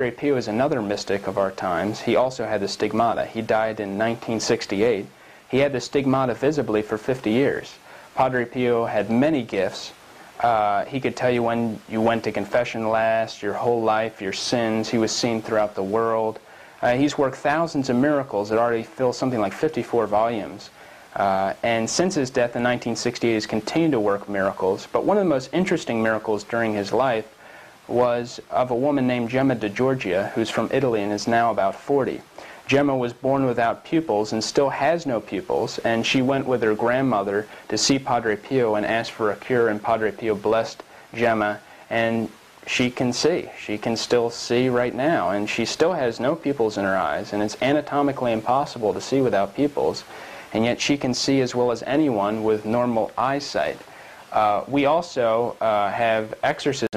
Padre Pio is another mystic of our times. He also had the stigmata. He died in 1968. He had the stigmata visibly for 50 years. Padre Pio had many gifts. He could tell you when you went to confession last, your whole life, your sins. He was seen throughout the world. He's worked thousands of miracles that already fill something like 54 volumes. And since his death in 1968, he's continued to work miracles. But one of the most interesting miracles during his life was of a woman named Gemma de Giorgia, who's from Italy and is now about 40. Gemma was born without pupils and still has no pupils, and she went with her grandmother to see Padre Pio and asked for a cure, and Padre Pio blessed Gemma, and she can see. She can still see right now, and she still has no pupils in her eyes, and it's anatomically impossible to see without pupils, and yet she can see as well as anyone with normal eyesight. We also have exorcism